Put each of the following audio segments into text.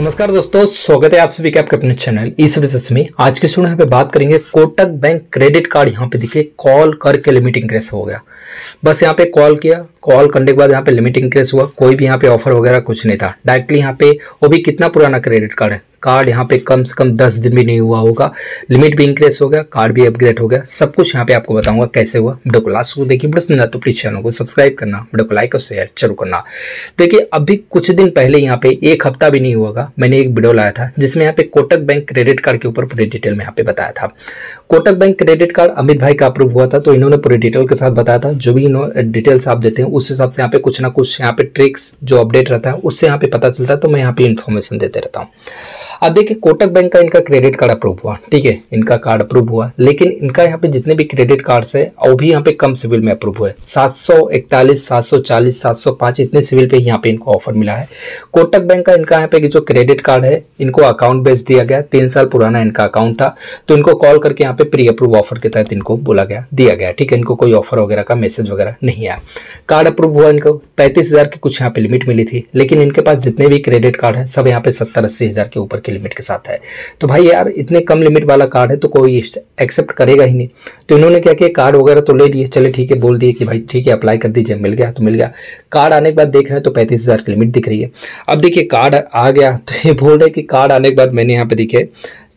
नमस्कार दोस्तों, स्वागत है आप सभी का आपके अपने चैनल ई सर्विसेज में। आज के स्टूडियो पे बात करेंगे कोटक बैंक क्रेडिट कार्ड। यहाँ पे देखिए कॉल करके लिमिट इंक्रीज हो गया। बस यहाँ पे कॉल किया, कॉल करने के बाद यहाँ पे लिमिट इंक्रीज हुआ, कोई भी यहाँ पे ऑफर वगैरह कुछ नहीं था। डायरेक्टली यहाँ पे वो भी कितना पुराना क्रेडिट कार्ड है, कार्ड यहाँ पे कम से कम 10 दिन भी नहीं हुआ होगा, लिमिट भी इंक्रीज हो गया, कार्ड भी अपग्रेड हो गया। सब कुछ यहाँ पे आपको बताऊंगा कैसे हुआ। वीडियो को लास्ट को देखिए, बड़ा सुंदर। तो प्लीज चैनल को सब्सक्राइब करना, वीडियो को लाइक और शेयर जरूर करना। देखिए अभी कुछ दिन पहले यहाँ पे 1 हफ्ता भी नहीं हुआ, मैंने एक वीडियो लाया था जिसमें यहाँ पे कोटक बैंक क्रेडिट कार्ड के ऊपर पूरी डिटेल में यहाँ पे बताया था। Kotak bank credit card Amit भाई का अप्रूव हुआ था, तो इन्होंने पूरी डिटेल के साथ बताया था। जो भी डिटेल्स आप देते हैं उस हिसाब से यहाँ पे कुछ ना कुछ यहाँ पे ट्रिक्स जो अपडेट रहता है उससे यहाँ पे पता चलता है, तो मैं यहाँ पे इन्फॉर्मेशन देते रहता हूँ। अब देखिए कोटक बैंक का इनका क्रेडिट कार्ड अप्रूव हुआ, ठीक है, इनका कार्ड अप्रूव हुआ, लेकिन इनका यहाँ पे जितने भी क्रेडिट कार्ड्स है वो भी यहाँ पे कम सिविल में अप्रूव हुए। 741, 740, 705 इतने सिविल पे यहाँ पे इनको ऑफर मिला है। कोटक बैंक का इनका यहाँ पे जो क्रेडिट कार्ड है इनको अकाउंट बेस दिया गया, 3 साल पुराना इनका अकाउंट था, तो इनको कॉल करके यहाँ पे प्री अप्रूव ऑफर के तहत इनको बोला गया, दिया गया, ठीक है। इनको कोई ऑफर वगैरह का मैसेज वगैरह नहीं आया। कार्ड अप्रूव हुआ, इनको 35,000 की कुछ यहाँ पे लिमिट मिली थी, लेकिन इनके पास जितने भी क्रेडिट कार्ड है सब यहाँ पे 70-80,000 के ऊपर लिमिट के साथ है। तो भाई यार इतने कम लिमिट वाला कार्ड है तो कोई एक्सेप्ट करेगा ही नहीं। तो इन्होंने क्या किया, कार्ड वगैरह तो ले लिए, चले ठीक है, बोल दिए कि भाई ठीक है अप्लाई कर दीजिए, मिल गया तो मिल गया। कार्ड आने के बाद देख रहे हैं तो 35,000 की लिमिट दिख रही है। अब देखिए कार्ड आ गया तो ये बोल रहे कि कार्ड आने के बाद मैंने यहाँ पे देखिए,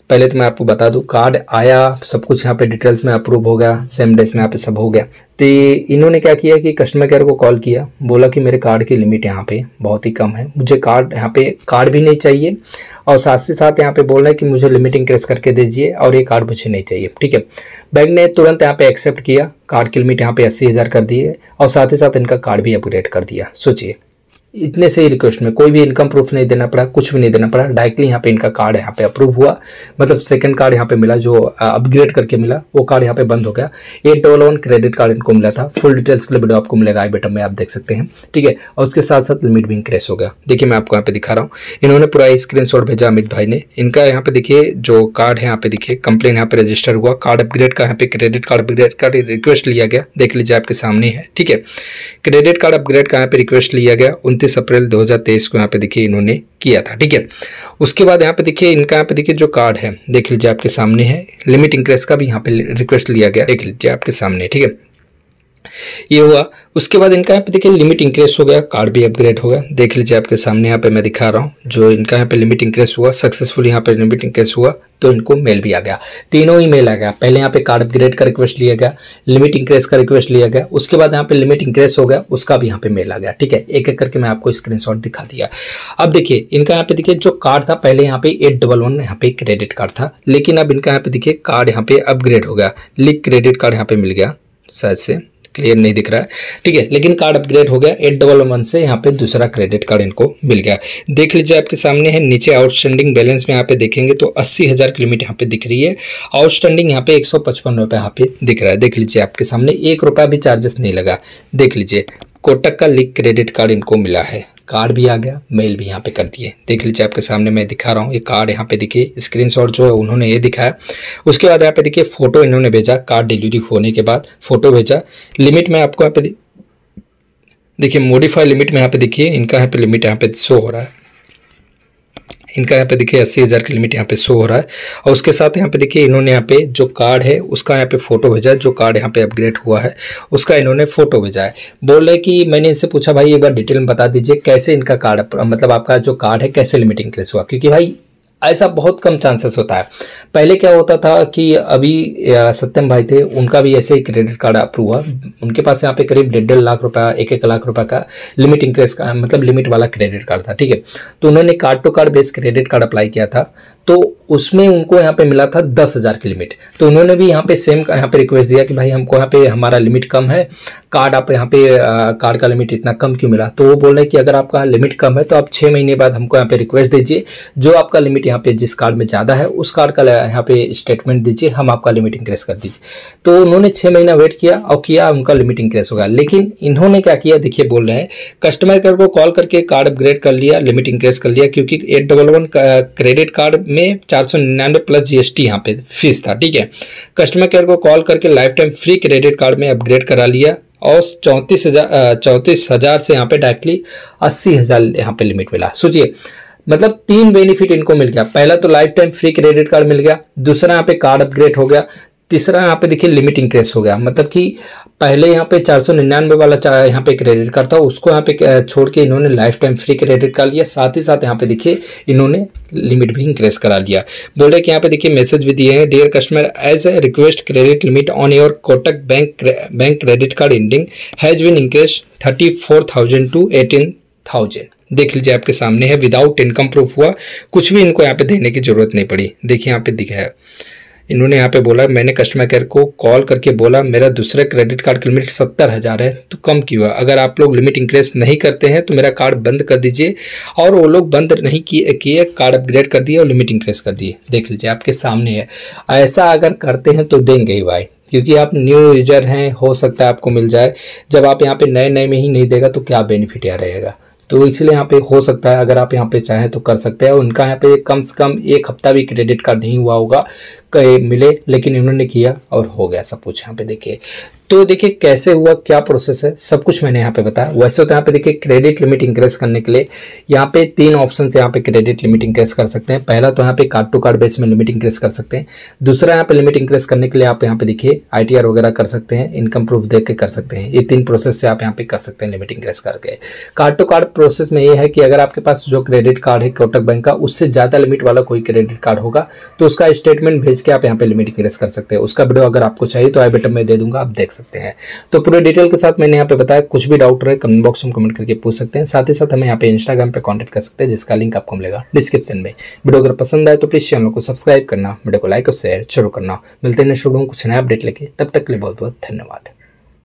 पहले तो मैं आपको बता दूं कार्ड आया, सब कुछ यहाँ पे डिटेल्स में अप्रूव हो गया, सेम डेज में यहाँ पे सब हो गया। तो इन्होंने क्या किया कि कस्टमर केयर को कॉल किया, बोला कि मेरे कार्ड की लिमिट यहाँ पे बहुत ही कम है, मुझे कार्ड यहाँ पे कार्ड भी नहीं चाहिए, और साथ ही साथ यहाँ पे बोल रहा है कि मुझे लिमिट इंक्रीज करके दीजिए और ये कार्ड मुझे नहीं चाहिए, ठीक है। बैंक ने तुरंत यहाँ पे एक्सेप्ट किया, कार्ड की लिमिट यहाँ पे 80,000 कर दी है, और साथ ही साथ इनका कार्ड भी अपग्रेड कर दिया। सोचिए इतने से ही रिक्वेस्ट में कोई भी इनकम प्रूफ नहीं देना पड़ा, कुछ भी नहीं देना पड़ा, डायरेक्टली यहाँ पे इनका कार्ड यहाँ पे अप्रूव हुआ। मतलब सेकंड कार्ड यहाँ पे मिला जो अपग्रेड करके मिला, वो कार्ड यहाँ पे बंद हो गया। $811 क्रेडिट कार्ड इनको मिला था। फुल डिटेल्स के लिए वीडियो आपको मिलेगा आई बटन में, आप देख सकते हैं, ठीक है। और उसके साथ साथ लिमिट भी इंक्रीज हो गया। देखिए मैं आपको यहाँ पे दिखा रहा हूँ, इन्होंने पूरा स्क्रीनशॉट भेजा अमित भाई ने। इनका यहाँ पे देखिए जो कार्ड है यहाँ पे देखिए, कंप्लेन यहाँ पे रजिस्टर हुआ, कार्ड अपग्रेड का यहाँ पे क्रेडिट कार्ड अपग्रेड का रिक्वेस्ट लिया गया, देख लीजिए आपके सामने है, ठीक है। क्रेडिट कार्ड अपग्रेड का यहाँ पे रिक्वेस्ट लिया गया 29 अप्रैल 2023 को यहाँ पे देखिए इन्होंने किया था, ठीक है। उसके बाद यहाँ पे देखिए इनका यहाँ पे देखिए जो कार्ड है देख लीजिए आपके सामने है, लिमिट इंक्रीज का भी यहाँ पे रिक्वेस्ट लिया गया, देख लीजिए आपके सामने, ठीक है, ये हुआ। उसके बाद इनका यहाँ पे देखिए लिमिट इंक्रीज हो गया, कार्ड भी अपग्रेड हो गया, देख लीजिए आपके सामने यहाँ पे मैं दिखा रहा हूँ। जो इनका यहाँ पे लिमिट इंक्रीज हुआ, सक्सेसफुल यहाँ पे लिमिट इंक्रीज हुआ, तो इनको मेल भी आ गया, तीनों ही मेल आ गया। पहले यहाँ पे कार्ड अपग्रेड का रिक्वेस्ट लिया गया, लिमिट इंक्रीज का रिक्वेस्ट लिया गया, उसके बाद यहाँ पे लिमिट इंक्रीज हो गया, उसका भी यहाँ पे मेल आ गया, ठीक है। एक एक करके मैं आपको स्क्रीनशॉट दिखा दिया। अब देखिए इनका यहाँ पे देखिए जो कार्ड था पहले यहाँ पे 811 यहाँ पे क्रेडिट कार्ड था, लेकिन अब इनका यहाँ पे देखिए कार्ड यहाँ पे अपग्रेड हो गया, लिक क्रेडिट कार्ड यहाँ पे मिल गया, शायद से क्लियर नहीं दिख रहा है, ठीक है, लेकिन कार्ड अपग्रेड हो गया। 811 से यहाँ पे दूसरा क्रेडिट कार्ड इनको मिल गया, देख लीजिए आपके सामने है। नीचे आउटस्टैंडिंग बैलेंस में यहाँ पे देखेंगे तो 80,000 की लिमिट यहाँ पे दिख रही है, आउटस्टैंडिंग यहाँ पे 155 रुपये यहाँ पे दिख रहा है, देख लीजिए आपके सामने, 1 रुपया भी चार्जेस नहीं लगा, देख लीजिए। कोटक का लिक क्रेडिट कार्ड इनको मिला है, कार्ड भी आ गया, मेल भी यहाँ पे कर दिए, देख लीजिए आपके सामने मैं दिखा रहा हूँ। ये कार्ड यहाँ पे देखिए स्क्रीनशॉट जो है उन्होंने ये दिखाया। उसके बाद यहाँ पे देखिए फोटो इन्होंने भेजा, कार्ड डिलीवरी होने के बाद फोटो भेजा। लिमिट में आपको यहाँ पे देखिए मॉडिफाई लिमिट में यहाँ पे देखिए इनका यहाँ पे लिमिट यहाँ पे शो हो रहा है, इनका यहाँ पे देखिए 80,000 की लिमिट यहाँ पे शो हो रहा है। और उसके साथ यहाँ पे देखिए इन्होंने यहाँ पे जो कार्ड है उसका यहाँ पे फोटो भेजा, जो कार्ड यहाँ पे अपग्रेड हुआ है उसका इन्होंने फोटो भेजा है। बोले कि मैंने इनसे पूछा भाई एक बार डिटेल में बता दीजिए कैसे इनका कार्ड मतलब आपका जो कार्ड है कैसे लिमिट इंक्रीज हुआ, क्योंकि भाई ऐसा बहुत कम चांसेस होता है। पहले क्या होता था कि अभी सत्यम भाई थे, उनका भी ऐसे ही क्रेडिट कार्ड अप्रूव हुआ, उनके पास यहाँ पे करीब 1.5 लाख रुपया 1-1 लाख रुपया का लिमिट इंक्रीज का मतलब लिमिट वाला क्रेडिट कार्ड था, ठीक है। तो उन्होंने card to card based credit card apply किया था, तो उसमें उनको यहाँ पे मिला था 10,000 की लिमिट। तो उन्होंने भी यहाँ पे सेम यहाँ पे रिक्वेस्ट दिया कि भाई हमको यहाँ पे हमारा लिमिट कम है, कार्ड आप यहाँ पे कार्ड का लिमिट इतना कम क्यों मिला। तो वो बोल रहे हैं कि अगर आपका लिमिट कम है तो आप 6 महीने बाद हमको यहाँ पे रिक्वेस्ट दीजिए, जो आपका लिमिट यहाँ पे जिस कार्ड में ज़्यादा है उस कार्ड का यहाँ पे स्टेटमेंट दीजिए, हम आपका लिमिट इंक्रीज कर दीजिए। तो उन्होंने 6 महीना वेट किया और किया, उनका लिमिट इंक्रीज हो गया। लेकिन इन्होंने क्या किया देखिए, बोल रहे हैं कस्टमर केयर को कॉल करके कार्ड अपग्रेड कर लिया, लिमिट इंक्रीज कर लिया, क्योंकि 811 क्रेडिट कार्ड में 499 प्लस GST यहाँ पे फीस था, ठीक है। कस्टमर केयर को कॉल करके life time free credit card में अपग्रेड करा लिया, और 34,000 से यहाँ पे डायरेक्टली 80,000 यहाँ पे लिमिट मिला। सोचिए मतलब तीन बेनिफिट इनको मिल गया। पहला तो life time free credit card मिल गया, दूसरा यहाँ पे कार्ड अपग्रेड हो गया, तीसरा यहाँ पे देखिए लिमिट इंक्रीज हो गया। मतलब कि पहले यहाँ पे 499 वाला यहाँ पे क्रेडिट कार्ड था, उसको यहाँ पे छोड़ के इन्होंने life time free credit card लिया। साथ ही साथ यहाँ पे देखिए इन्होंने लिमिट भी इंक्रीज करा लिया। बोले कि यहाँ पे देखिए मैसेज भी दिए हैं, dear customer as a request credit limit on your Kotak bank credit card ending has been increase 34,000 to 18,000। देख लीजिए आपके सामने है, विदाउट इनकम प्रूफ हुआ, कुछ भी इनको यहाँ पे देने की जरूरत नहीं पड़ी। देखिए यहाँ पे दिखा है, इन्होंने यहाँ पे बोला मैंने कस्टमर केयर को कॉल करके बोला मेरा दूसरे क्रेडिट कार्ड की लिमिट 70,000 है तो कम क्यों है, अगर आप लोग लिमिट इंक्रीज नहीं करते हैं तो मेरा कार्ड बंद कर दीजिए। और वो लोग बंद नहीं किए, कार्ड अपग्रेड कर दिए और लिमिट इंक्रीज कर दिए। देख लीजिए आपके सामने है, ऐसा अगर करते हैं तो देंगे ही भाई, क्योंकि आप न्यू यूजर हैं, हो सकता है आपको मिल जाए। जब आप यहाँ पे नए नए में ही नहीं देगा तो क्या बेनिफिट यहाँ रहेगा, तो इसलिए यहाँ पे हो सकता है अगर आप यहाँ पे चाहें तो कर सकते हैं। उनका यहाँ पे कम से कम एक हफ्ता भी क्रेडिट कार्ड नहीं हुआ होगा मिले, लेकिन इन्होंने किया और हो गया सब कुछ। यहाँ पे देखिए, तो देखिए कैसे हुआ, क्या प्रोसेस है, सब कुछ मैंने यहाँ पे बताया। वैसे तो यहाँ पे देखिए क्रेडिट लिमिट इंक्रीज करने के लिए यहाँ पे तीन ऑप्शन यहाँ पे क्रेडिट लिमिट इंक्रीज कर सकते हैं। पहला तो यहाँ पे कार्ड टू कार्ड बेस में लिमिट इंक्रीज कर सकते हैं, दूसरा यहाँ पे लिमिट इंक्रीज करने के लिए आप यहाँ पे देखिए ITR वगैरह कर सकते हैं, इनकम प्रूफ देख के कर सकते हैं। ये तीन प्रोसेस से आप यहाँ पे कर सकते हैं लिमिट इंक्रीज करके। कार्ड टू कार्ड प्रोसेस में ये है कि अगर आपके पास जो क्रेडिट कार्ड है कोटक बैंक का, उससे ज़्यादा लिमिट वाला कोई क्रेडिट कार्ड होगा तो उसका स्टेटमेंट भेज के आप यहाँ पे लिमिट इंक्रीज कर सकते हैं। उसका वीडियो अगर आपको चाहिए तो आई बटन में दे दूंगा, आप देख सकते हैं। तो पूरे डिटेल के साथ मैंने यहाँ पे बताया, कुछ भी डाउट रहे कमेंट बॉक्स में कमेंट करके पूछ सकते हैं। साथ ही साथ हमें यहाँ पे इंस्टाग्राम पे कांटेक्ट कर सकते हैं, जिसका लिंक आपको मिलेगा डिस्क्रिप्शन में। वीडियो अगर पसंद आए तो प्लीज चैनल को सब्सक्राइब करना, वीडियो को लाइक और शेयर जरूर करना। मिलते हैं कुछ नया अपडेट लेके, तब तक के लिए बहुत बहुत धन्यवाद।